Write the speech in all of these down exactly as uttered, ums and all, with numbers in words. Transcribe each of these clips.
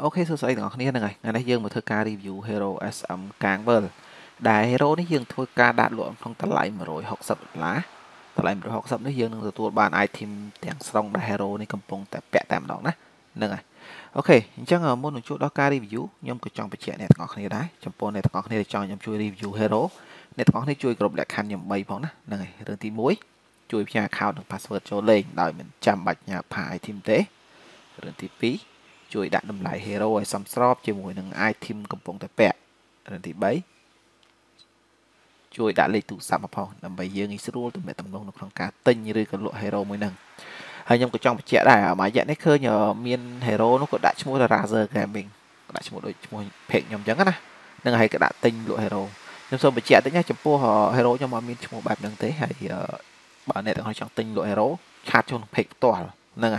โอเคสุดสัปดาห์ของนี้ยังไงงั้นได้ยื่นมาเธอการรีวิว Hero เอส เอ็ม Canvas ได้ Hero นี่ยื่นทวยการดัดหลวงของตะไลมาโรยหกสับล้าตะไลมาโรยหกสับนี่ยื่นหนึ่งตัวบานไอทีมแต่งสตรองได้ Hero นี่กำปองแต่แปะแต่หนองนะยังไงโอเคจังเออมุ่งหนึ่งชุดดอกการรีวิวยมก็จังไปเชียร์ในตะกอนนี้ได้จังปนในตะกอนนี้จังยมช่วยรีวิว Hero ในตะกอนนี้ช่วยกรบแหลกคันยมใบพองนะยังไงเรื่องที่มุ้ยช่วยพิจารณาข่าวหนึ่งพาสเวิร์ดโจเล่งได้เหมือนจำบัตรยาพายทีมเตะเรื่องที่ปีช่วยดัดน้ำไหลเฮโร่สัมสอบช่วยมวยหนึ่งไอทีมกำปองแต่แปะเรื่องที่ใบช่วยดัดเลยถูกสามพองนำไปยื่นอิสรูตุ่มแบบตำรวจนกทางการตึงยืดกันโลเฮโร่มวยหนึ่งไอ้ยมก็จังไปเชียร์ได้หมายแย่ในเคยเนี่ยเมียนเฮโร่นกกระดาษชั่วโมงราเซอร์แกมิงกระดาษชั่วโมงโดยชั่วโมงเพลงยมจังกันนะนั่งให้กระดาษตึงโลเฮโร่ยมส่งไปเชียร์แต่เนี่ยจัมโป้เฮโร่ยมมาเมียนชั่วโมงแบบหนึ่งเตะให้บ่เนี่ยต้องให้จังตึงโลเฮโร่ชาร์จชนเพลงตัวนั่งไง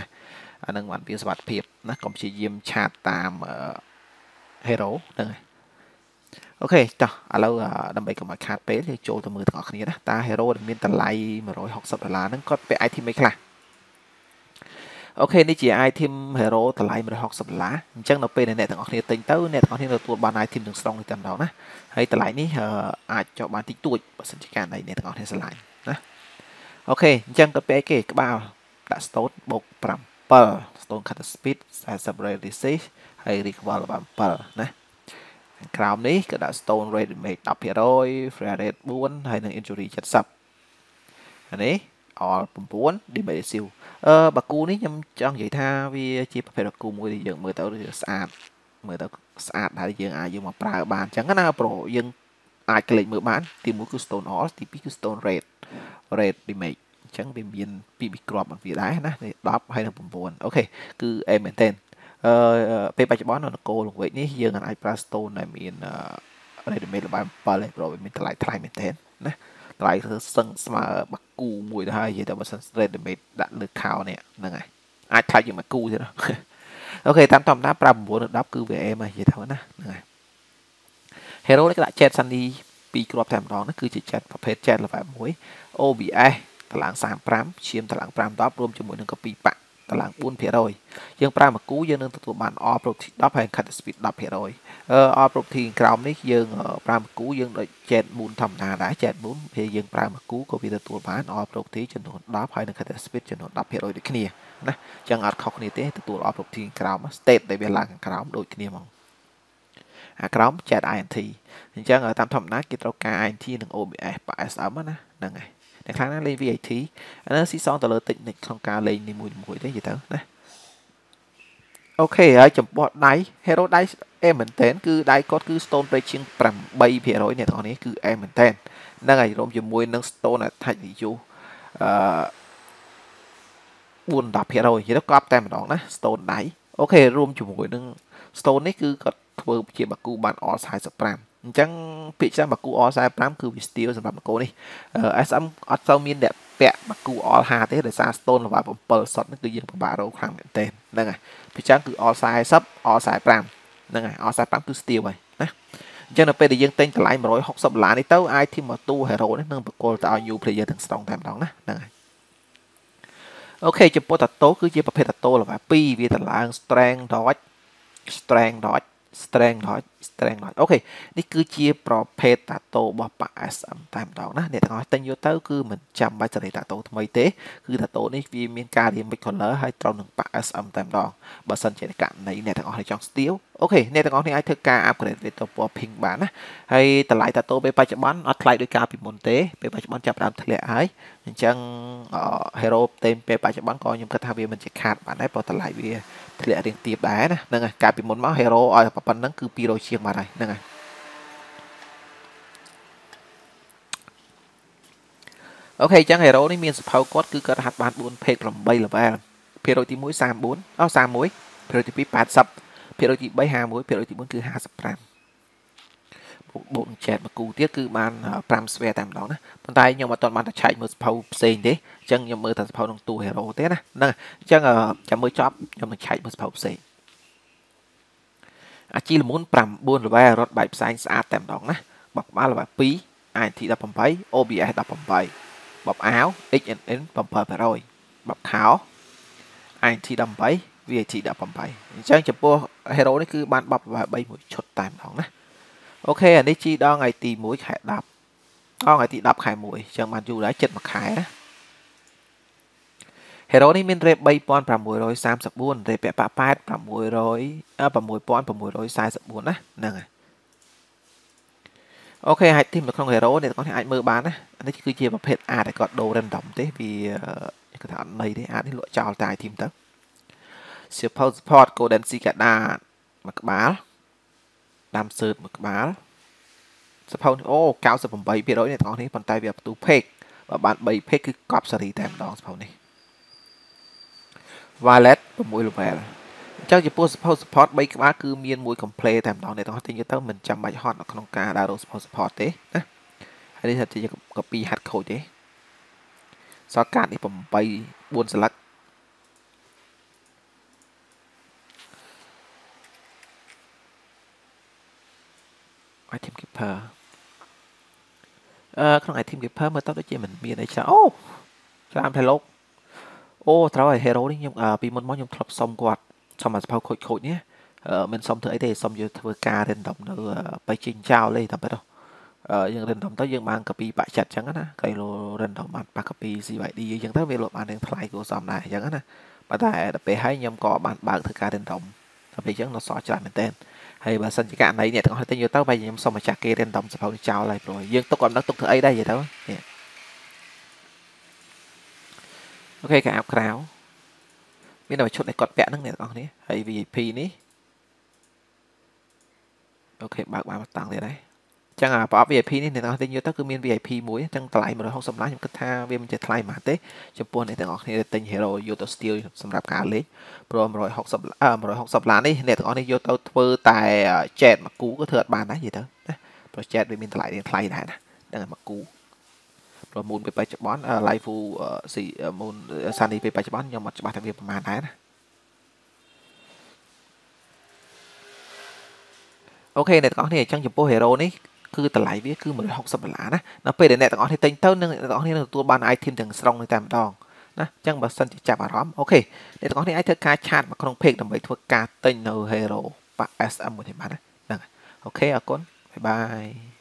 อันนั้นวันพิสวัสดิ์เพียบนะก็จะเยี่ยมชาติตามเฮโร่นั่งไงโอเคจ้ะเราดำไปกับมาคาดเป๊ะเลยโจตัวมือต่อคนนี้นะตาเฮโร่เมียนตะไลมาร้อยหกสิบล้านนั่นก็ไปไอทีมไม่คลาโอเคนี่จีไอทีมเฮโร่ตะไลมาได้หกสิบล้านจังเราไปในแนวต่างออกเนี่ยติงเต้าแนวต่างออกเนี่ยเราตัวบานไอทีมถึงสองในตำแหน่งนะให้ตะไลนี่อาจจะบานติดตัวประสิทธิการในแนวต่างออกเนี่ยสลายนะโอเคจังก็ไปเกะกบ้าดัสโต้บกปรำเปอร์สโตนคัตสปีดไซส์สับเรดิซิชให้รีคอร์ดบัมเปอร์นะคราวนี้ก็ดัสโตนเรดเมกดับเพียร์โอยเฟรเดตบุนให้หนึ่งอินจูรี่จัดสับอันนี้ออปุ่มบุนดีเบซิลเออบักกูนี่ยังจังใหญ่ท่าวิจิประเภทบักกูมวยยังมือเต่าสะอาดมือเต่าสะอาดได้ยังอายุมาปลาบานจังก็น่าโปรยังอาจเกล็ดมือบ้านทีมูคือสโตนออสทีพีคือสโตนเรดเรดดีเมกฉันเป็นเบียนปีบิกรอบมันวีได้นะในรอบให้หนึ่งปุ่มบนโอเคคือเอเมนเทนเอ่อไปปัจจุบันเราโกลงไว้นี่ยังงานไอปลาสโตนในเบียนอะไรเดเมนระบายปลาเลยเราเป็นทลายทลายเมนเทนนะทลายซึ่งสมาบักกูมวยได้ยังแต่ว่าสันเรดเดเมนดัดเลือกข่าวเนี่ยนั่นไงไอทลายอย่างบักกูใช่ไหมโอเคตามตามน้ำปลาบวกดับคือเวเอมาอย่างเท่านั้นนั่นไงเฮโร่นี่ก็ได้แชทซันดีปีกรอบแถมรองนั่นคือแชทประเภทแชทระบายมวย โอ บี ไอตารางสามพรำเชียมตารางพรำดับรวมจำนวนหนึ่งกับปีปะตารางบุญเพียรอยยังปรามากู้ยังหนึ่งตัวบานออโปรตีดับแห่งคัตสปีดดับเพียรอยเออออโปรตีกราวนี้ยังปรามากู้ยังได้เจ็ดบุญทำนาได้เจ็ดบุญเพียยังปรามากู้ก็มีตัวบานออโปรตีจำนวนดับแห่งคัตสปีดจำนวนดับเพียรอยเด็กเนี่ยนะจังอัดเขาคนนี้เต้ตัวออโปรตีกราวมาสเตตในเวลากราวโดยเนี่ยมองกราวเจ็ดไอเอ็นทีจังตามทำนากิจเราการไอเอ็นทีหนึ่งโอบีไอปะเอสอัมนะนั่งไงในครั้งนั้นเล่น วี ไอ ที อันนั้นซีซอนตะเลิดติดในโครงการเล่นในมวยมวยได้ยังไงนะโอเคไอ้จมบอดได้เฮโร่ได้เอเมนเทนคือได้ก็คือสโตนไปเชียงปรำใบเพียร้อยเนี่ยตอนนี้คือเอเมนเทนนั่นไงรวมจมวยนั่งสโตนอ่ะไทยอยู่บุญดับเพียร้อยยังต้องกลับแต่มันออกนะสโตนได้โอเครวมจมวยนั่งสโตนนี่คือก็เพิ่มเชียงบักกูบานออสไฮสปรามจังพิจารณาบักกูออไซพรามคือวิสติลสำหรับบักกูนี่เออไอซัมออสเซมินเดะแปะบักกูออฮาเตะเดซาสโตนระบายผมเปิดสดนั่นคือยิงผมบาโรครั้งเต็มนั่นไงพิจารณาคือออไซซับออไซพรามนั่นไงออไซพรามคือสติลไปนะจังเราไปได้ยิงเต็มแต่ไล่มาร้อยหกสิบล้านในเต้าไอที่มาตู้เฮโร่นั่นบักกูแต่เอาอยู่เพลเยอร์ถึงสองแถมสองนะนั่นไงโอเคจะโปรตัดโต้คือยิงประเภทตัดโต้ระบายปีวีตะลางสเตรนดอจสเตรนดอจสเตรนดอจสเตรนดอจโอเคนี่คือเชียร์ประเภทตัดโตบอปะเอสอัมตามดอกนะเนี่ยต่างๆตั้งโยเตอร์คือเหมือนจำใบเสนอตัดโตทำไมเตะคือตัดโตนี่วีมีการเรียนไปคนละให้ตรงหนึ่งปะเอสอัมตามดอกบอสันเจนกันในเนี่ยต่างๆในจองสติลโอเคเนี่ยต่างๆในไอเทอร์การอัพเกรดเป็นตัวปอพิงบ้านนะให้แต่หลายตัดโตไปปัจจุบันอัดไล่ด้วยการปิมอนเตะไปปัจจุบันจับตามทะเลไอจังเฮโร่เต็มไปปัจจุบันก่อนยังกระทำเวียมันจะขาดบ้านได้พอแต่หลายเวียทะเลเรียงตีบได้นะนั่นไงการปิมอนมาเฮโร่ออยปันนั่นคือปีโรเชียงมาได้นั่นไงโอเคจังเฮโร่นี่มีสภาวะก็คือกระหัตบานบุญเพลกลำใบลำแอนเพลโรตีมุ้ยสามบุญเอาสามมุ้ยเพลโรตีปีแปดสับเพลโรตีใบห้ามุ้ยเพลโรตีบุญคือห้าสับแปมบุญแจกมากูเตี้ยคือบานแปมสเวตามดอกนะตอนท้ายยังมาตอนบานใช้มือสภาวะเซนเด้จังยังมือแต่สภาวะลงตัวเฮโร่เต้นะนั่นจังเอ่อจังมือจ็อบยังมันใช้มือสภาวะเซนอาชีพมุ่งปรำบุญหรือว่ารถใบสายสะอาดแต่มดองนะบอกมาหรือว่าปีไอทีดับผมไปโอบีไอดับผมไปบอกอ้าวเอ็กเอ็นเอ็นผมไปไปเลยบอกขาวไอทีดับผมไป วี ไอ ที ดับผมไปจังจับปัวเฮโร่นี่คือบ้านบับว่าใบหมวยชดตามท้องนะโอเคอันนี้จีดองไอตีหมวยแขกดับดองไอตีดับแขกหมวยจังมันอยู่ได้เจ็ดมาขายนะเฮโร่นี่มีเรบใบปอนประมวยร้อยสามสิบบุญเรบแปะปะแปดประมวยร้อยอ่าประมวยปอนประมวยร้อยสามสิบบุญนะนั่นไงโอเคไอทีมของเฮโร่เนี่ยก็ให้ไอเมื่อบานนะอันนี้คือเจียบเพจอาแต่ก็โดนดันดำเต้บีกระถางในได้อาที่ลอยจาวตายทีมตั้งเสียพอสปอร์ตโกลเด้นซีกาดาหมักบ้าดำเสิร์ฟหมักบ้าเสียพอโอ้เก้าสิบผมใบเบี้ยร้อยเนี่ยตอนนี้ปันไตแบบตูเพกแบบบานใบเพกคือกรอบสรีแต้มดองเสียพอนี่วาเลตผมมวยลงไปเจ้าจะพูดเสียพอสปอร์ตใบบ้าคือมีนมวยคอมเพลย์แต้มดองเนี่ยตอนที่จะต้องเหมือนจำใบฮอตของน้องกาดาโรสปอร์ตสปอร์ตเต้นะอันนี้จะจะกับปีฮัตโคเต้สกัดนี่ผมไปบนสลักไอทีมกิฟเฟอร์เอ่อของไอทีมกิฟเฟอร์เมื่อตอนด้วยเจมันมีอะไรเช่าโอ้รามไทยลกโอ้ท้าวไอเฮโร่นี่ยังอ่าปีมันมอนยังทบซอมกวาดซอมมันสภาพโคตรโคตรเนี้ยเออมันซอมเธอไอเดย์ซอมยูทูบกาเดินต่อมเนอไปชิงเจ้าเลยทำไปต่อเออยังเดินต่อมต้องยังบางกะปีปะจัดจังนะไกลโลเดินต่อมปะกะปีสี่ใบดียังต้องเวลบานยังทลายกูซอมได้จังนะมาแต่ไปให้ยังก่อบานบางเธอกาเดินต่อมทำไปจังเราสอนจ่ายเหมือนเต้นไอ้ภาษาจีนไหนเนี่ยต้องให้ตั้งอยู่ตั้งไปยังส่งมาจากเกเรนดอมสภาพชาวอะไรโปรยยังต้องก่อนนักตุกเธอไอ้ได้ยังเท่าเนี่ยโอเคกับอัพคราวมีหน่อยชุดไอ้กอดแปะนั่งเนี่ยตอนนี้ไอ้ วี ไอ พี นี้โอเคบางบางต่างเลยได้จังอ่ะพอ วี ไอ พี นี่เนี่ยต้องให้ตั้งอยู่ตั้งคือมี วี ไอ พี มุ้ยจังไล่มาโดยห้องสำนักยังกระทาเวียมจะไล่มาเต้จำปวนในแต่ตอนนี้ตั้งเฮโร่ยูโตสติลสำหรับการเล่นโปรร้อยหกสิบอ่าร้อยหกสิบล้านนี่เนี่ยตอนนี้โยต้าเฟอร์แต่แจกมากูก็เถิดบานนะอย่างเด้อนะโปรแจกไปมีหลายเดือนไทยได้นะดังนั้นมากูโปรมูลไปไปจับบอลไลฟูสี่มูลซานีไปไปจับบอลยังหมดจับบอลทำเงินประมาณได้นะโอเคเนี่ยตอนนี้จังจุดโปรเฮโร่นี่คือแต่หลายเบี้ยคือเหมือนหกสิบล้านนะนับไปเดี๋ยวเนี่ยตอนนี้เต็งเท่านึงตอนนี้ตัวบานไอทีมถึงสตรองในแต่ละดองนะจังบัสันจะจับอารมณ์โอเคในตอนนี้ไอ้เธอการชาร์มาครองเพลงทำไปทัวการ์เตนเฮโร่ปะเอสอัมบุญเห็นไหมนะโอเคอากุนบายบาย